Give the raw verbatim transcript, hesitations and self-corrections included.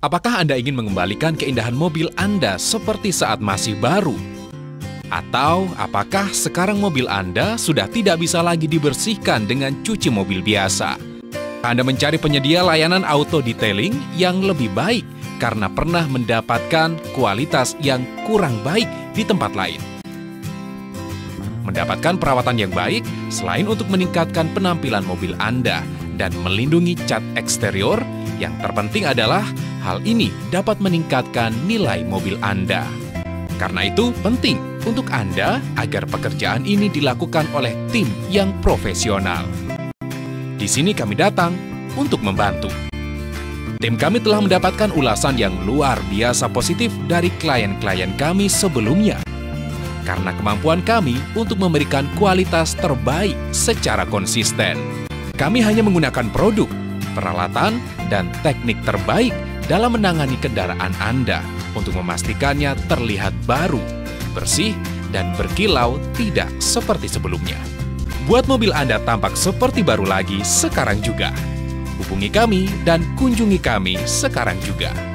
Apakah Anda ingin mengembalikan keindahan mobil Anda seperti saat masih baru? Atau apakah sekarang mobil Anda sudah tidak bisa lagi dibersihkan dengan cuci mobil biasa? Anda mencari penyedia layanan auto detailing yang lebih baik karena pernah mendapatkan kualitas yang kurang baik di tempat lain. Mendapatkan perawatan yang baik selain untuk meningkatkan penampilan mobil Anda dan melindungi cat eksterior, yang terpenting adalah hal ini dapat meningkatkan nilai mobil Anda. Karena itu penting untuk Anda agar pekerjaan ini dilakukan oleh tim yang profesional. Di sini kami datang untuk membantu. Tim kami telah mendapatkan ulasan yang luar biasa positif dari klien-klien kami sebelumnya. Karena kemampuan kami untuk memberikan kualitas terbaik secara konsisten. Kami hanya menggunakan produk, peralatan, dan teknik terbaik dalam menangani kendaraan Anda untuk memastikannya terlihat baru, bersih, dan berkilau tidak seperti sebelumnya. Buat mobil Anda tampak seperti baru lagi sekarang juga. Hubungi kami dan kunjungi kami sekarang juga.